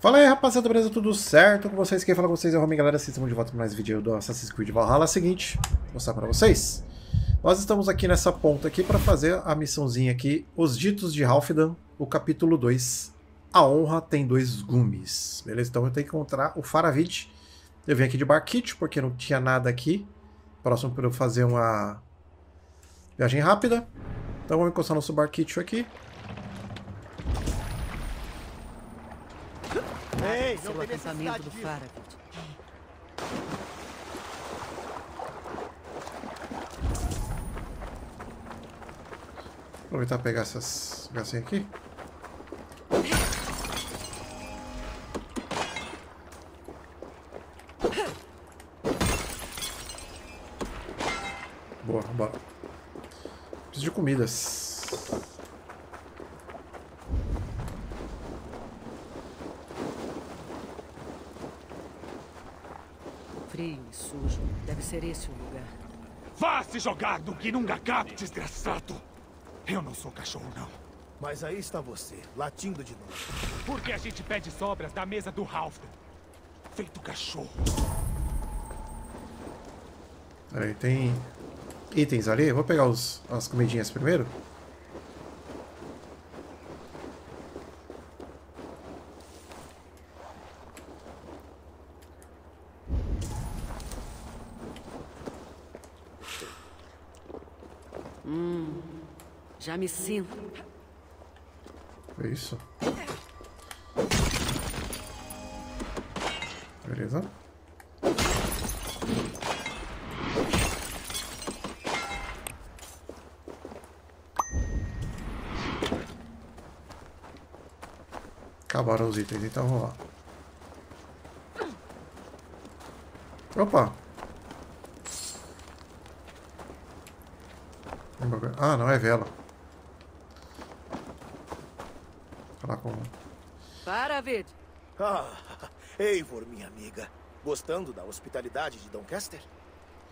Fala aí, rapaziada, beleza? Tudo certo com vocês? Quem fala com vocês é o Rominho, galera. Vocês estão de volta para mais vídeo do Assassin's Creed Valhalla. É o seguinte, vou mostrar para vocês. Nós estamos aqui nessa ponta aqui para fazer a missãozinha aqui, Os Ditos de Halfdan, o capítulo 2. A honra tem dois gumes. Beleza? Então eu tenho que encontrar o Faravid. Eu vim aqui de Barquit, porque não tinha nada aqui. Próximo para eu fazer uma viagem rápida. Então vamos encostar nosso Barquit aqui. Sobre o acampamento do Faravid. Vou tentar pegar essas gracinhas aqui. Boa, bora. Preciso de comidas. Frio e sujo. Deve ser esse o lugar. Vá se jogar do Ginungagato, desgraçado! Eu não sou cachorro, não. Mas aí está você, latindo de novo. Por que a gente pede sobras da mesa do Halfdan? Feito cachorro. Peraí, tem itens ali? Vou pegar as comidinhas primeiro. Já me sinto. É isso. Beleza. Acabaram os itens, então vamos lá. Opa! Ah, não, é vela. Faravid! Ah, Eivor, minha amiga. Gostando da hospitalidade de Doncaster?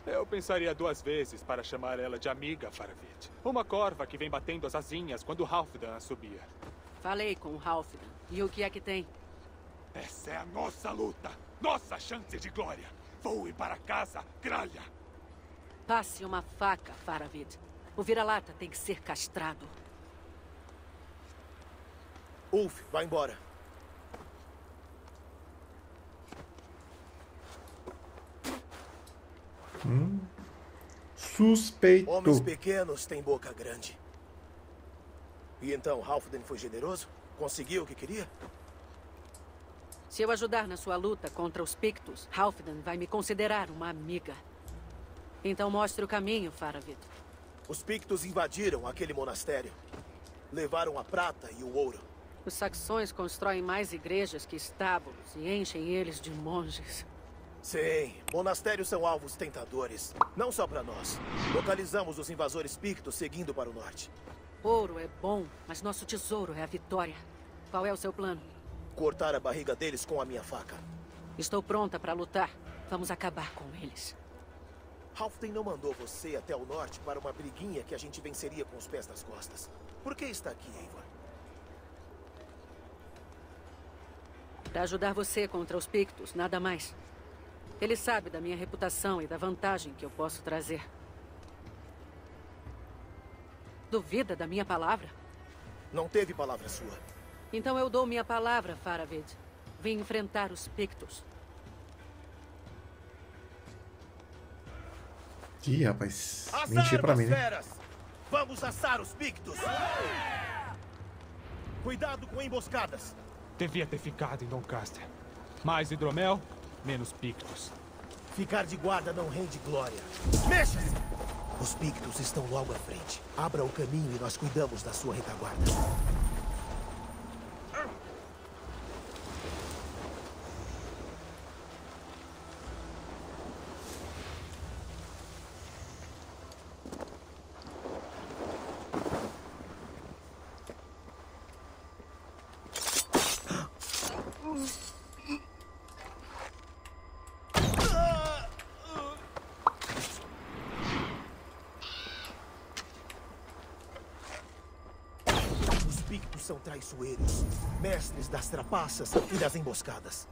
Eu pensaria duas vezes para chamar ela de amiga, Faravid. Uma corva que vem batendo as asinhas quando Halfdan a subia. Falei com o Halfdan. E o que é que tem? Essa é a nossa luta. Nossa chance de glória. Voe para casa, gralha! Passe uma faca, Faravid. O vira-lata tem que ser castrado. Ulf, vai embora. Suspeito. Homens pequenos têm boca grande. E então, Halfdan foi generoso? Conseguiu o que queria? Se eu ajudar na sua luta contra os Pictos, Halfdan vai me considerar uma amiga. Então mostre o caminho, Faravid. Os Pictos invadiram aquele monastério. Levaram a prata e o ouro. Os saxões constroem mais igrejas que estábulos e enchem eles de monges. Sim, monastérios são alvos tentadores. Não só para nós. Localizamos os invasores Pictos seguindo para o norte. Ouro é bom, mas nosso tesouro é a vitória. Qual é o seu plano? Cortar a barriga deles com a minha faca. Estou pronta para lutar. Vamos acabar com eles. Halfdan não mandou você até o norte para uma briguinha que a gente venceria com os pés nas costas. Por que está aqui, Eivor? Para ajudar você contra os Pictos, nada mais. Ele sabe da minha reputação e da vantagem que eu posso trazer. Duvida da minha palavra? Não teve palavra sua. Então eu dou minha palavra, Faravid. Vim enfrentar os Pictos. Ih, rapaz, mentir pra mim, né? Feras. Vamos assar os Pictos! Cuidado com emboscadas! Devia ter ficado em Doncaster. Mais hidromel, menos Pictos. Ficar de guarda não rende glória. Mexa-se! Os Pictos estão logo à frente. Abra o caminho e nós cuidamos da sua retaguarda. Os traiçoeiros, mestres das trapaças e das emboscadas.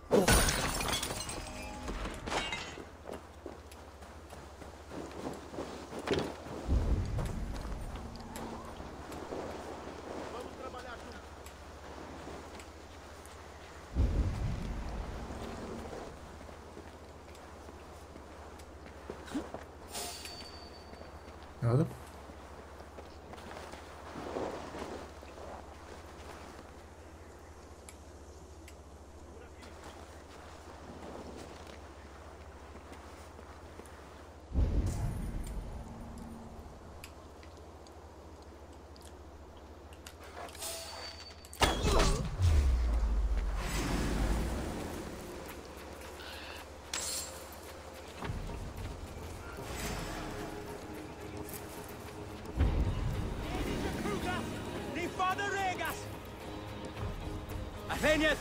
Venha!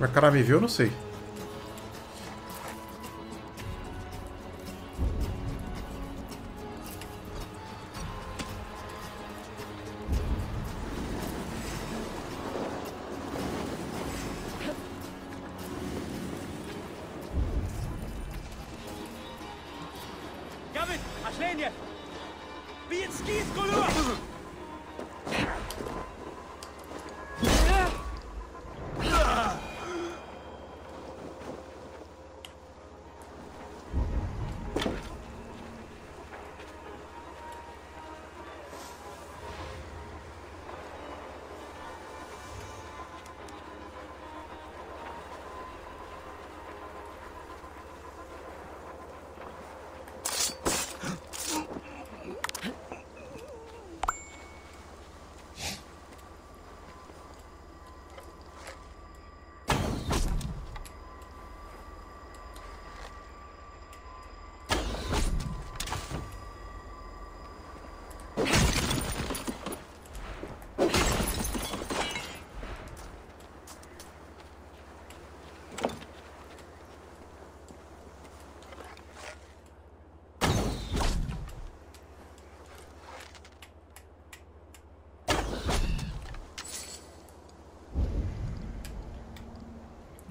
O cara me viu, eu não sei.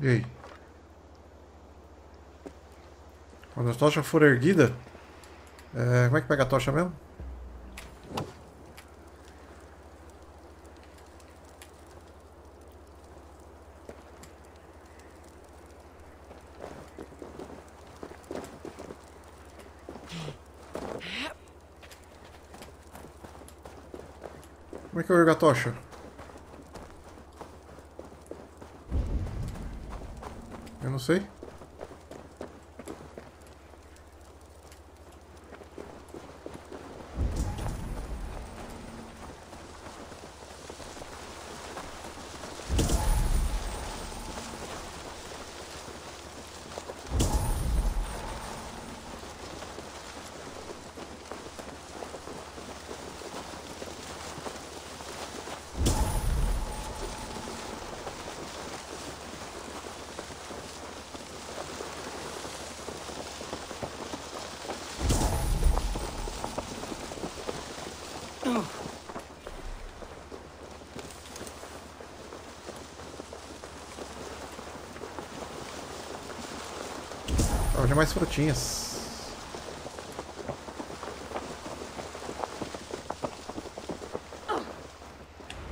E aí? Quando a tocha for erguida... como é que pega a tocha mesmo? Como é que eu ergo a tocha? Não sei. Mais frutinhas.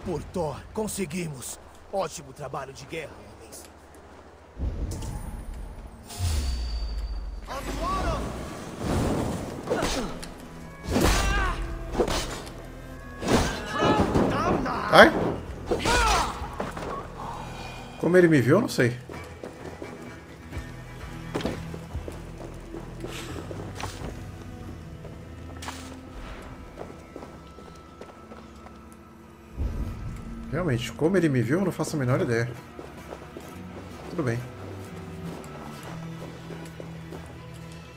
Por Thor, conseguimos. Ótimo trabalho de guerra, homens. Ai? Como ele me viu, eu não sei. Como ele me viu, eu não faço a menor ideia. Tudo bem.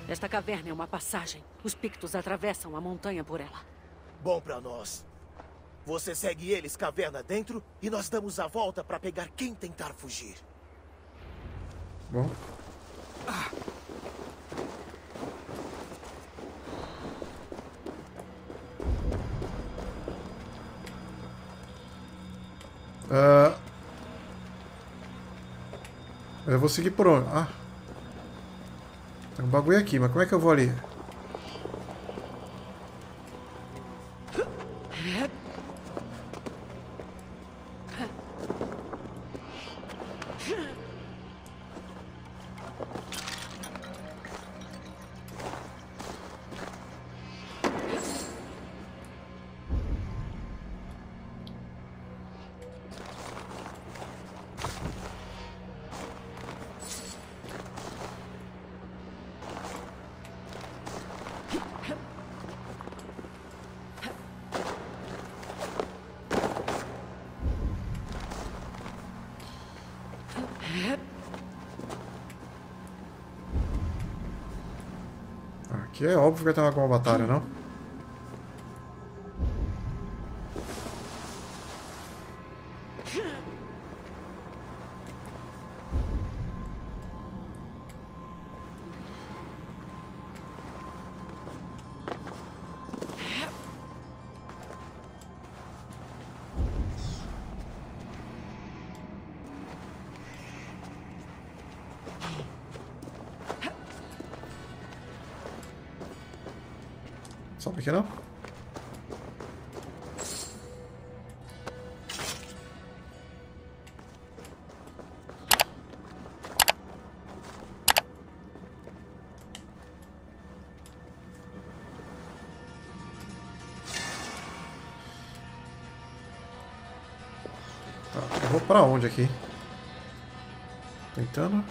Esta caverna é uma passagem. Os Pictos atravessam a montanha por ela. Bom pra nós. Você segue eles caverna dentro e nós damos a volta pra pegar quem tentar fugir. Bom. Eu vou seguir por onde? Ah. Tem um bagulho aqui, mas como é que eu vou ali? Aqui é óbvio que vai ter uma combatalha, não? Sobe aqui não? Tá, eu vou pra onde aqui? Tentando.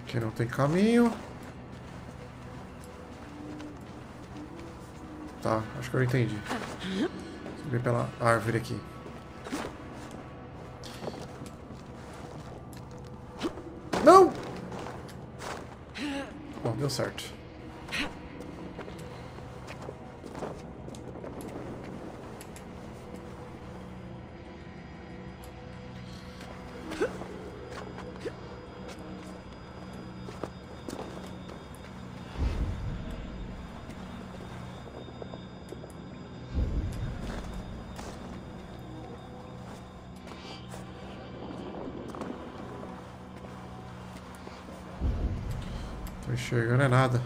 Aqui não tem caminho. Tá, acho que eu entendi. Subir pela árvore aqui. Não! Bom, deu certo. Chegando é nada.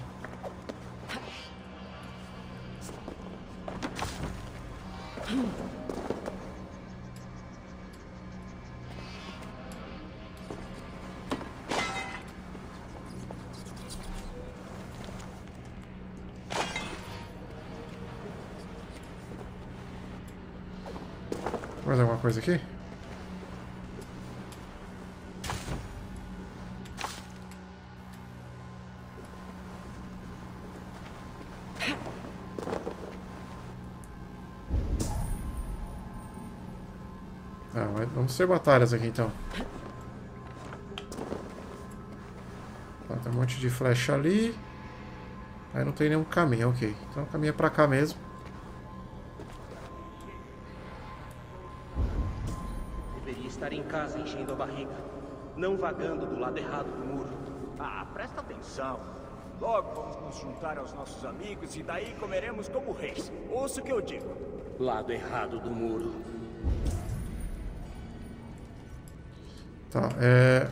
Mais alguma coisa aqui? Vamos ter batalhas aqui então. Tá, tem um monte de flecha ali. Aí não tem nenhum caminho, ok. Então o caminho é pra cá mesmo. Deveria estar em casa enchendo a barriga. Não vagando do lado errado do muro. Ah, presta atenção. Logo vamos nos juntar aos nossos amigos e daí comeremos como reis. Ouça o que eu digo. Lado errado do muro. Tá, é...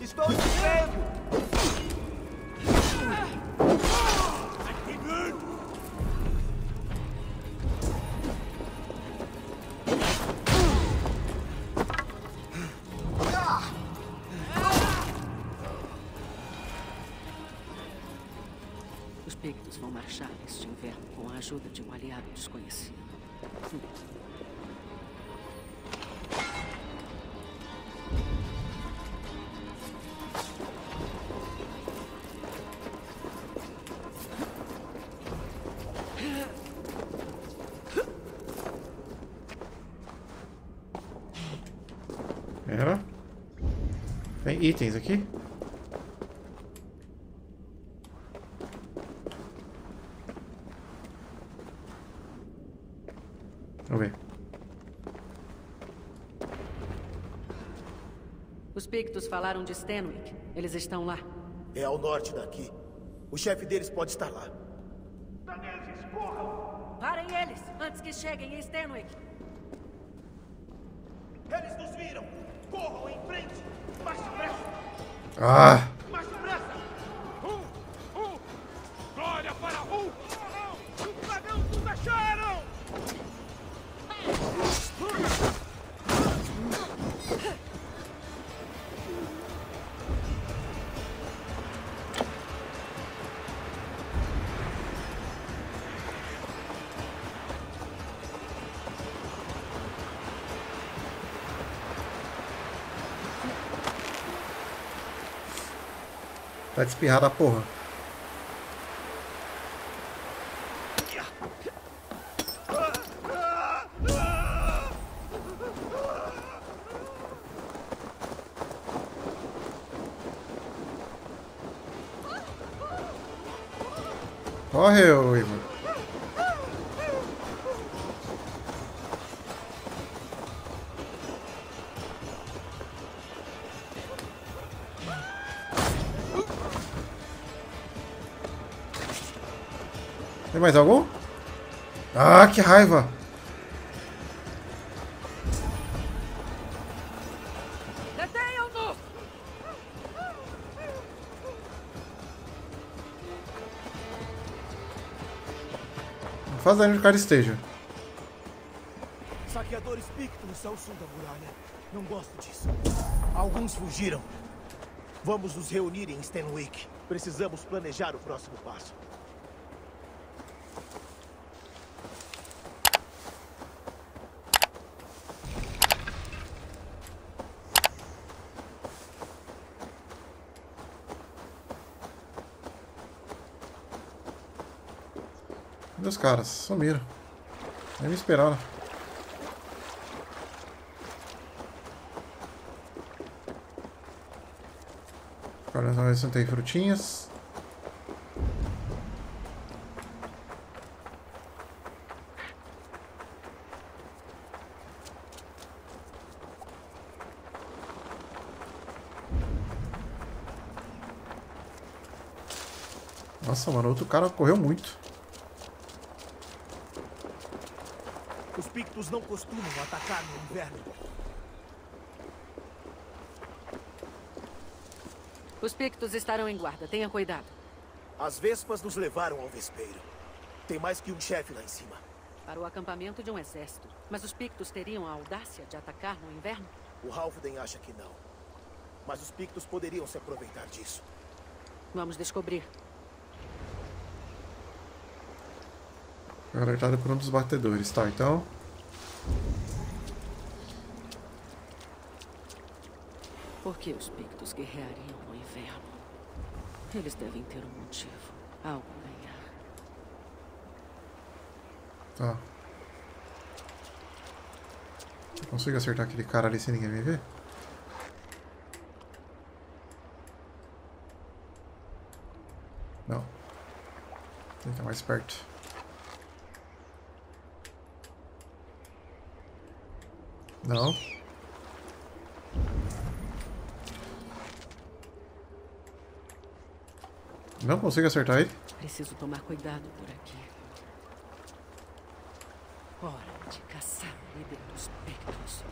Estou te vendo! Pictos vão marchar este inverno com a ajuda de um aliado desconhecido. Era? itens aqui. Vamos ver. Os Pictos falaram de Stanwyck. Eles estão lá. É ao norte daqui. O chefe deles pode estar lá. Daneses, corram! Parem eles, antes que cheguem em Stanwyck. Eles nos viram! Corram em frente! Mais depressa! Ah! Mais depressa! Ulf! Glória para Ulf! Os dragões nos acharam! Tá de espirrar da porra. Corre, Eivor. Tem mais algum? Ah, que raiva! Detenham-nos! Não faz dano onde o cara esteja. Saqueadores pictos ao sul da muralha. Não gosto disso. Alguns fugiram. Vamos nos reunir em Stanwyck. Precisamos planejar o próximo passo. Os caras sumiram, nem me esperaram. Agora nós não tem frutinhas. Nossa, mano, outro cara correu muito. Os Pictos não costumam atacar no inverno. Os Pictos estarão em guarda. Tenha cuidado. As Vespas nos levaram ao vespeiro. Tem mais que um chefe lá em cima. Para o acampamento de um exército. Mas os Pictos teriam a audácia de atacar no inverno? O Halfdan acha que não. Mas os Pictos poderiam se aproveitar disso. Vamos descobrir. Foi alertado por um dos batedores, tá, então... Por que os Pictos guerreariam no inverno? Eles devem ter um motivo, algo a ganhar. Tá. Eu consigo acertar aquele cara ali sem ninguém me ver? Não. Tem que estar mais perto. Não. Não consigo acertar ele. Preciso tomar cuidado por aqui. Hora de caçar o líder dos Pictos.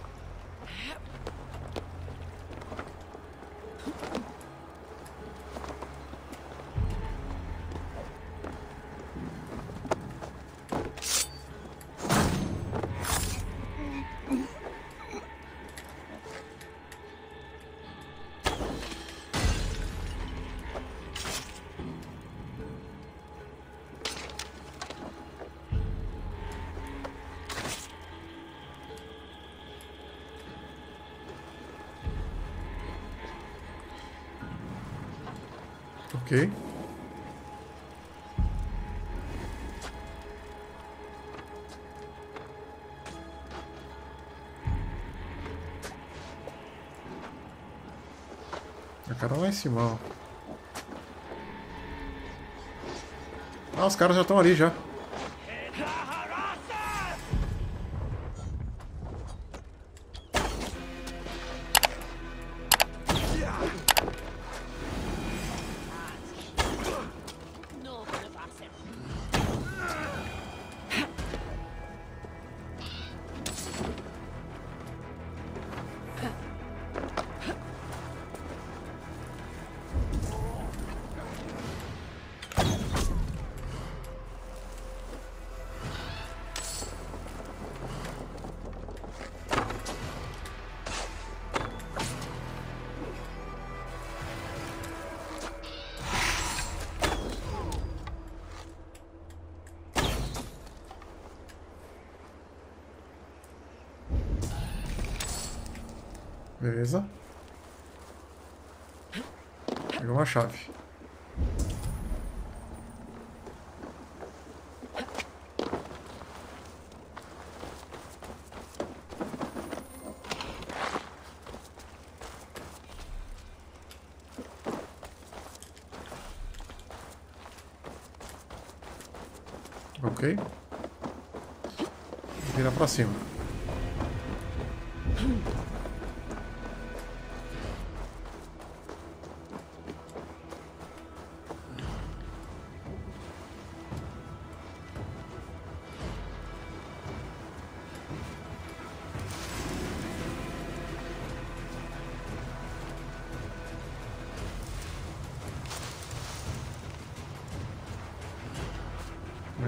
Ok. cara lá em cima, ó. Ah, os caras já estão ali já. Beleza. Pegou uma chave. Ok. Vira pra cima.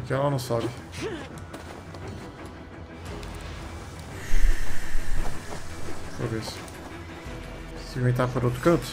Que ela não sobe. Deixa eu ver se consigo entrar por outro canto.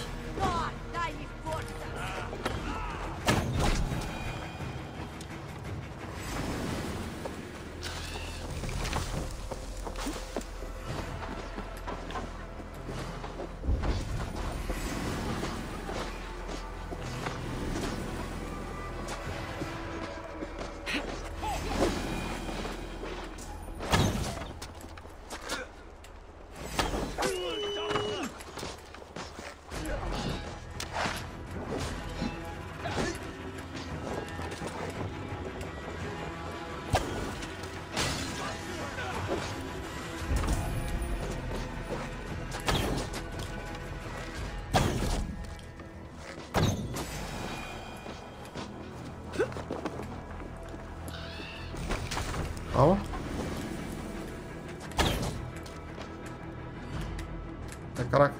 Caraca,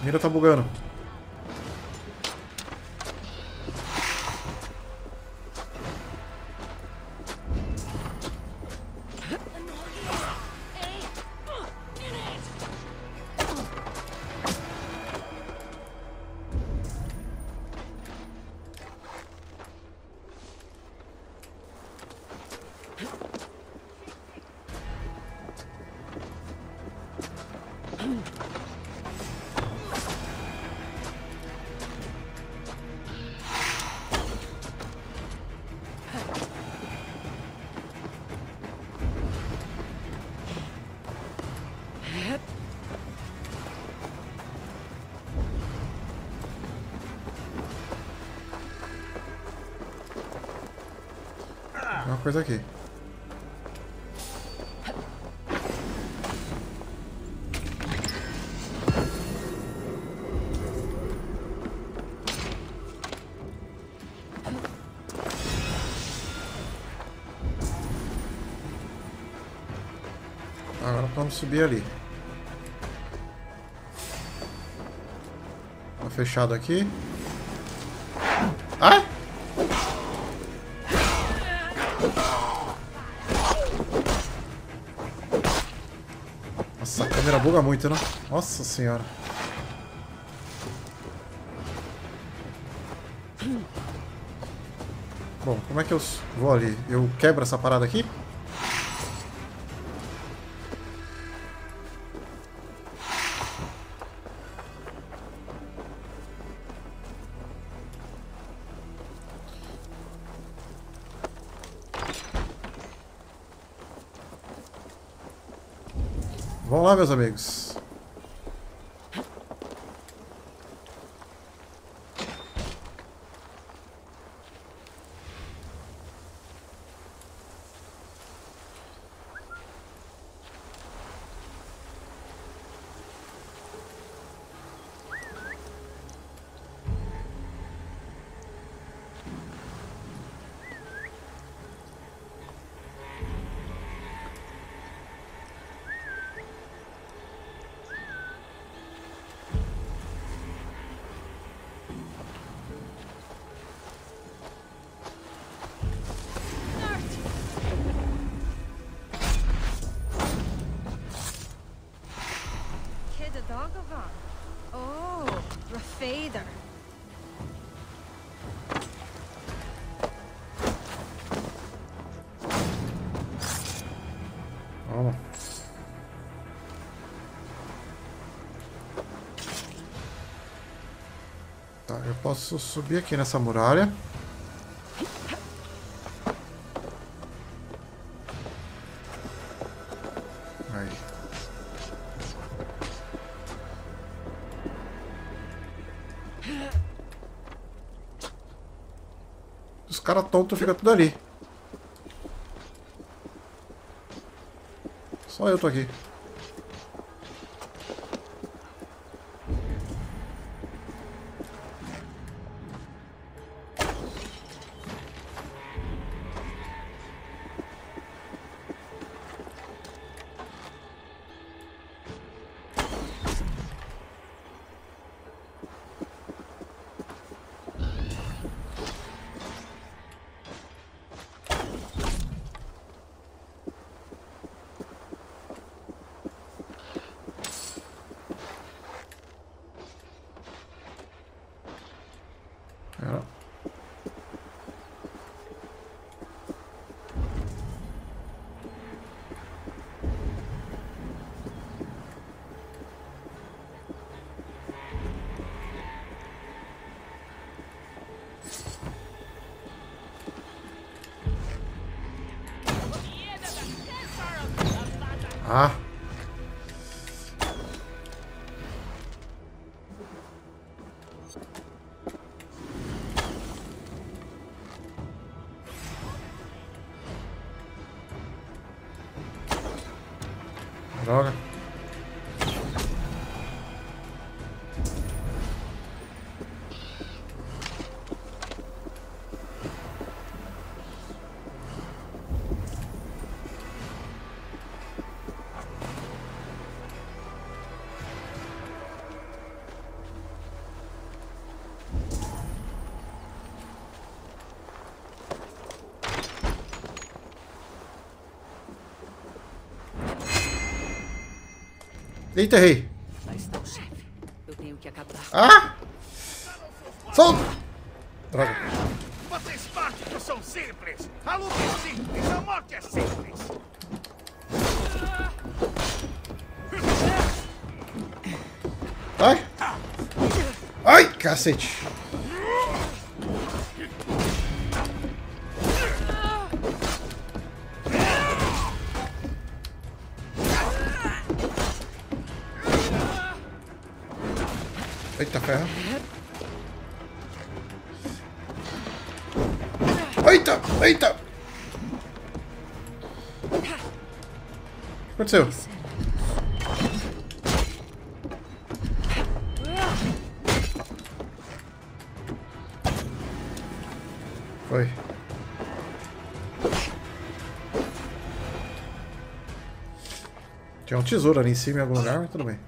a mira tá bugando. Coisa aqui. Agora vamos subir ali. Tá fechado aqui. Ah! Nossa, a câmera buga muito, né? Nossa senhora. Bom, como é que eu vou ali? Eu quebro essa parada aqui? Vamos lá, meus amigos. Tá, eu posso subir aqui nessa muralha. Aí. Os caras tontos ficam tudo ali. Só eu tô aqui. Droga. Eita, errei. Eu tenho que acabar. Ah! Solta! Droga. Vocês partem que são simples. A luta é simples, a morte é simples. Ai! Ai, cacete! Eita ferro. Eita, eita. O que aconteceu? Foi. Tinha um tesouro ali em cima em algum lugar, mas tudo bem.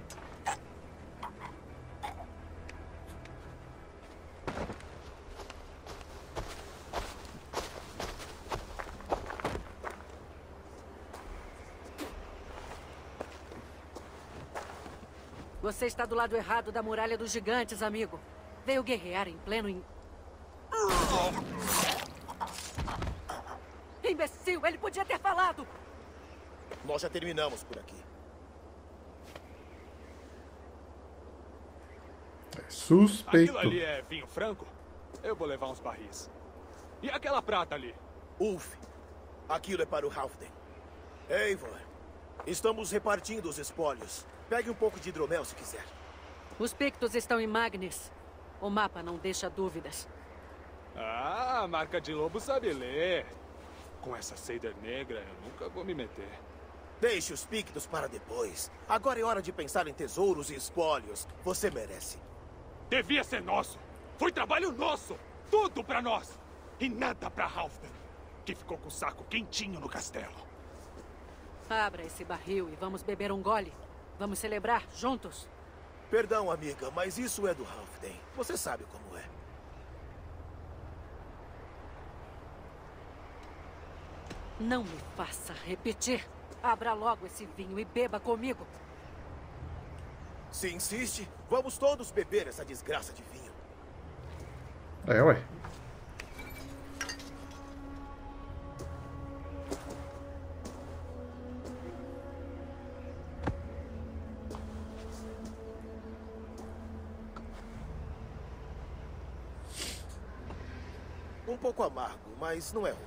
Você está do lado errado da muralha dos gigantes, amigo. Veio guerrear em pleno Imbecil, ele podia ter falado! Nós já terminamos por aqui. Suspeito. Aquilo ali é vinho franco? Eu vou levar uns barris. E aquela prata ali? Ulf, aquilo é para o Halfdan. Eivor, estamos repartindo os espólios. Pegue um pouco de hidromel, se quiser. Os Pictos estão em Magnis. O mapa não deixa dúvidas. Ah, a marca de lobo sabe ler. Com essa seider negra, eu nunca vou me meter. Deixe os Pictos para depois. Agora é hora de pensar em tesouros e espólios. Você merece. Devia ser nosso. Foi trabalho nosso. Tudo pra nós. E nada pra Halfdan, que ficou com o saco quentinho no castelo. Abra esse barril e vamos beber um gole. Vamos celebrar juntos. Perdão, amiga, mas isso é do Halfdan. Você sabe como é. Não me faça repetir. Abra logo esse vinho e beba comigo. Se insiste, vamos todos beber essa desgraça de vinho. É, ué. Um pouco amargo, mas não é ruim.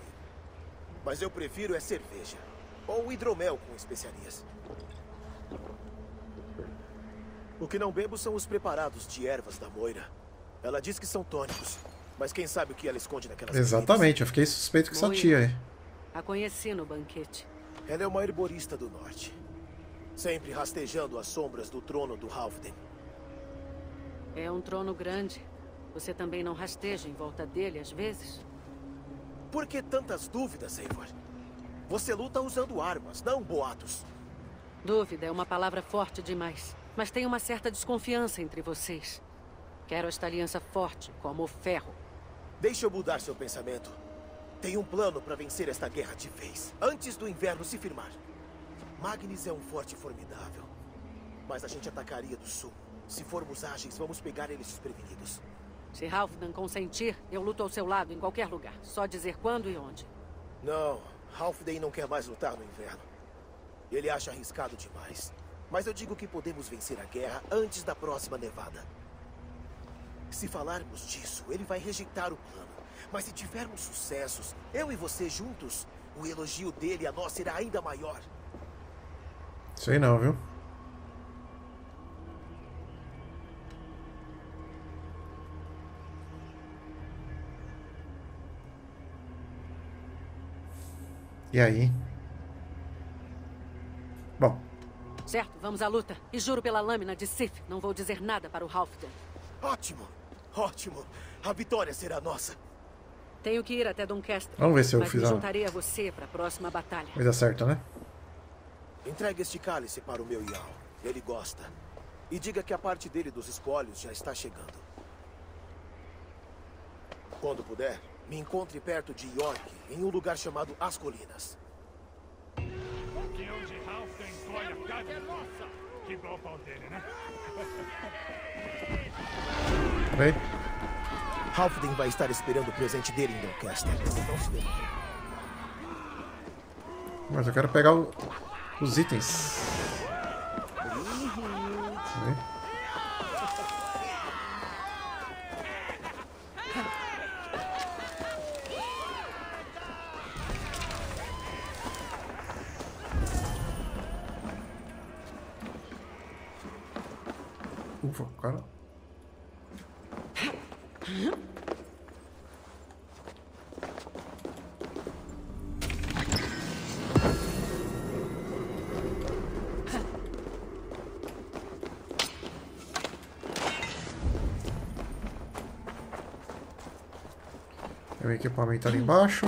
Mas eu prefiro é cerveja. Ou hidromel com especiarias. O que não bebo são os preparados de ervas da Moira. Ela diz que são tônicos, mas quem sabe o que ela esconde naquelas... Exatamente, eu fiquei suspeito que só tia aí. A conheci no banquete. Ela é uma herborista do norte. Sempre rastejando as sombras do trono do Halfdan. É um trono grande. Você também não rasteja em volta dele às vezes? Por que tantas dúvidas, Eivor? Você luta usando armas, não boatos. Dúvida é uma palavra forte demais. Mas tem uma certa desconfiança entre vocês. Quero esta aliança forte, como o ferro. Deixa eu mudar seu pensamento. Tenho um plano para vencer esta guerra de vez, antes do inverno se firmar. Magnis é um forte formidável. Mas a gente atacaria do sul. Se formos ágeis, vamos pegar eles desprevenidos. Se Halfdan consentir, eu luto ao seu lado em qualquer lugar. Só dizer quando e onde. Não, Halfdan não quer mais lutar no inverno. Ele acha arriscado demais. Mas eu digo que podemos vencer a guerra antes da próxima nevada. Se falarmos disso, ele vai rejeitar o plano. Mas se tivermos sucessos, eu e você juntos, o elogio dele a nós será ainda maior. Sei não, viu? E aí? Bom. Certo, vamos à luta. E juro pela lâmina de Sif, não vou dizer nada para o Halfdan. Ótimo, ótimo. A vitória será nossa. Tenho que ir até Doncaster. Vamos ver se eu fiz. Juntarei a você para a próxima batalha. Coisa certa, né? Entregue este cálice para o meu Yao. Ele gosta. E diga que a parte dele dos espólios já está chegando. Quando puder, me encontre perto de York, em um lugar chamado As Colinas. Que hoje Ralph tem glória é nossa. Que bom pau dele, né? Bem. Halfdan vai estar esperando o presente dele em Doncaster. Mas eu quero pegar os itens. Ufa, cara. O equipamento ali embaixo.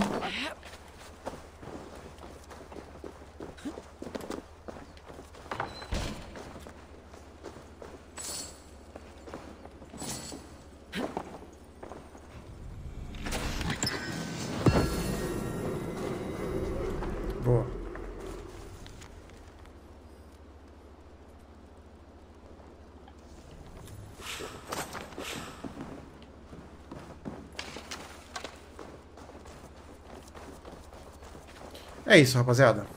Boa. É isso, rapaziada.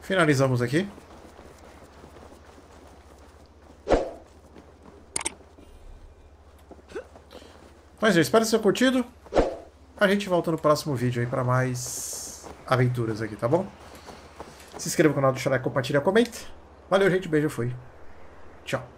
Finalizamos aqui. Mas eu espero que tenham curtido. A gente volta no próximo vídeo aí para mais aventuras aqui, tá bom? Se inscreva no canal, deixa o like, compartilha, comenta. Valeu, gente. Beijo, fui. Tchau.